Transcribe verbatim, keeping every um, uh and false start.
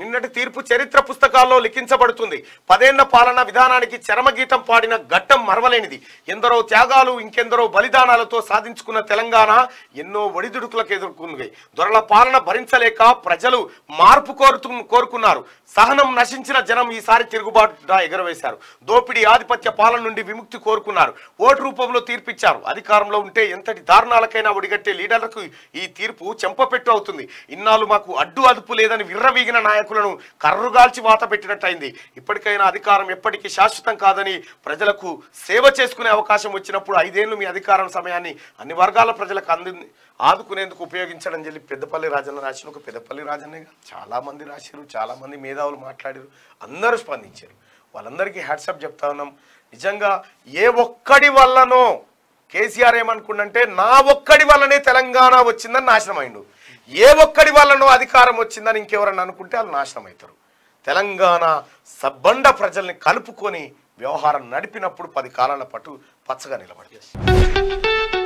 నిన్నటి తీర్పు చరిత్ర పుస్తకాల్లో లిఖించబడుతుంది. పదేళ్ల పాలన విధానానికి చరమగీతం పాడిన ఘట్టం మరవలేనిది. ఎందరో త్యాగాలు ఇంకెందరో బలిదానాలతో సాధించుకున్న తెలంగాణ ఎన్నో ఒడిదుడుకులకు ఎదుర్కొంది. దొరల పాలన భరించలేక ప్రజలు మార్పు కోరుతూ కోరుకున్నారు. సహనం నశించిన జనం ఈసారి తిరుగుబాటుగా ఎగరవేశారు. దోపిడీ ఆధిపత్య పాలన నుండి విముక్తి కోరుకున్నారు. ఓటు రూపంలో తీర్పిచ్చారు. అధికారంలో ఉంటే ఎంతటి దారుణాలకైనా ఒడిగట్టే లీడర్లకు ఈ తీర్పు చెంపపెట్టు అవుతుంది. ఇన్నాళ్ళు మాకు అడ్డు అదుపు లేదని విర్రవీగిన నాయకులను కర్రుగాల్చి వాత పెట్టినట్టయింది. ఇప్పటికైనా అధికారం ఎప్పటికీ శాశ్వతం కాదని ప్రజలకు సేవ చేసుకునే అవకాశం వచ్చినప్పుడు ఐదేళ్లు మీ అధికారం సమయాన్ని అన్ని వర్గాల ప్రజలకు అంది ఆదుకునేందుకు ఉపయోగించడం చెప్పి పెద్దపల్లి రాజన్న రాసిన ఒక పెద్దపల్లి రాజన్నగా చాలామంది రాశారు, చాలామంది మేధావులు మాట్లాడారు, అందరూ స్పందించారు. వాళ్ళందరికీ హ్యాట్సాప్ చెప్తా ఉన్నాం. నిజంగా ఏ ఒక్కడి వల్లనో కేసీఆర్ ఏమనుకుంటే నా ఒక్కడి వల్లనే తెలంగాణ వచ్చిందని నాశనం అయిండు, ఏ ఒక్కడి వల్లనో అధికారం వచ్చిందని ఇంకెవరన్నా అనుకుంటే వాళ్ళు నాశనం అవుతారు. తెలంగాణ సబ్బండ ప్రజల్ని కలుపుకొని వ్యవహారం నడిపినప్పుడు పది కాలాల పాటు పచ్చగా నిలబడి